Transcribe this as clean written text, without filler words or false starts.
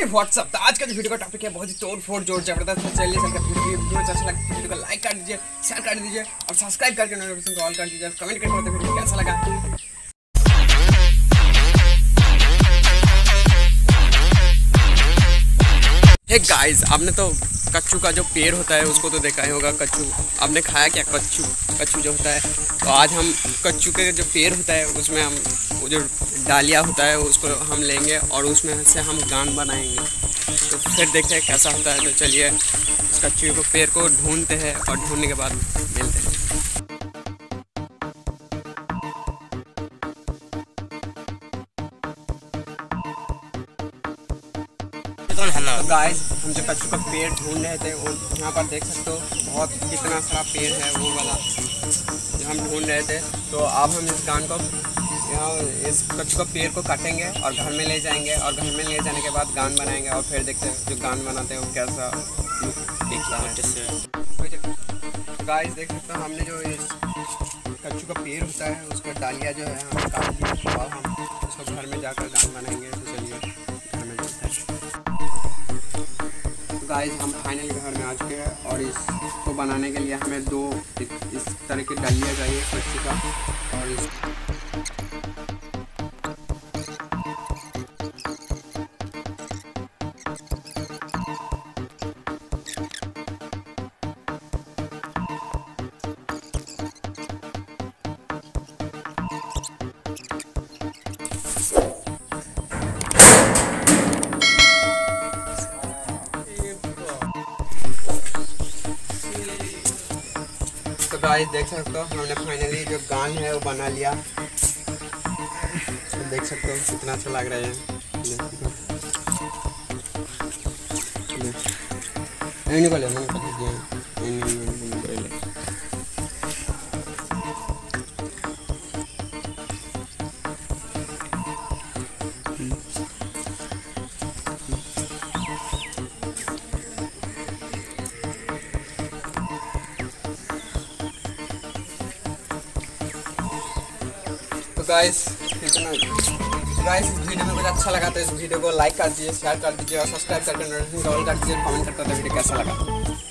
Hey WhatsApp, आज का जो वीडियो का टॉपिक है बहुत ही तोड़फोड़ जोड़ जबरदस्त है। चलिए सबका वीडियो अच्छा लगा वीडियो को लाइक कर दीजिए, शेयर कर दीजिए और सब्सक्राइब करके नोटिफिकेशन को ऑल कर दीजिए। कमेंट करके बताइए वीडियो कैसा लगा। हे गाइस, आपने तो कच्चू का जो पेड़ होता है उसको तो देखा ही होगा। कच्चू आपने खाया क्या? कच्चू जो होता है, तो आज हम कच्चू के जो पेड़ होता है उसमें हम वो जो डालिया होता है उसको हम लेंगे और उसमें से हम गान बनाएंगे। तो फिर देखते हैं कैसा होता है। तो चलिए उस कच्चू को पेड़ को ढूंढते हैं और ढूंढने के बाद मिलते हैं। तो गाइस, हम जो कच्चू का पेड़ ढूंढ रहे थे वो यहाँ पर देख सकते हो, बहुत कितना सारा पेड़ है वो वाला जो हम ढूंढ रहे थे। तो अब हम इस गान को यहाँ इस कच्चू का पेड़ को काटेंगे और घर में ले जाएंगे और घर में ले जाने के बाद गान बनाएंगे और फिर देखते हैं जो गान बनाते हैं वो कैसा दिखता है। तो गाइस देख सकते हो, हमने जो इस कच्चू का पेड़ होता है उसका डालिया जो है हम काटेंगे और हम उसको घर में जाकर गान बनाएंगे। तो चलिए घर में चलते हैं। गाइस, हम फाइनली घर में आ चुके हैं और इसको बनाने के लिए हमें दो इस तरह के डालिया चाहिए कच्चू का। और गाइस देख सकते हो, हमने फाइनली जो गान है वो बना लिया। तो देख सकते हो कितना अच्छा लग रहा है। इनको ले लो, गाइस इस वीडियो में कुछ अच्छा लगा तो इस वीडियो को लाइक कर दीजिए, शेयर कर दीजिए और सब्सक्राइब करके नोटिफिकेशन ऑल कर दीजिए। कमेंट करते हो वीडियो कैसा लगा।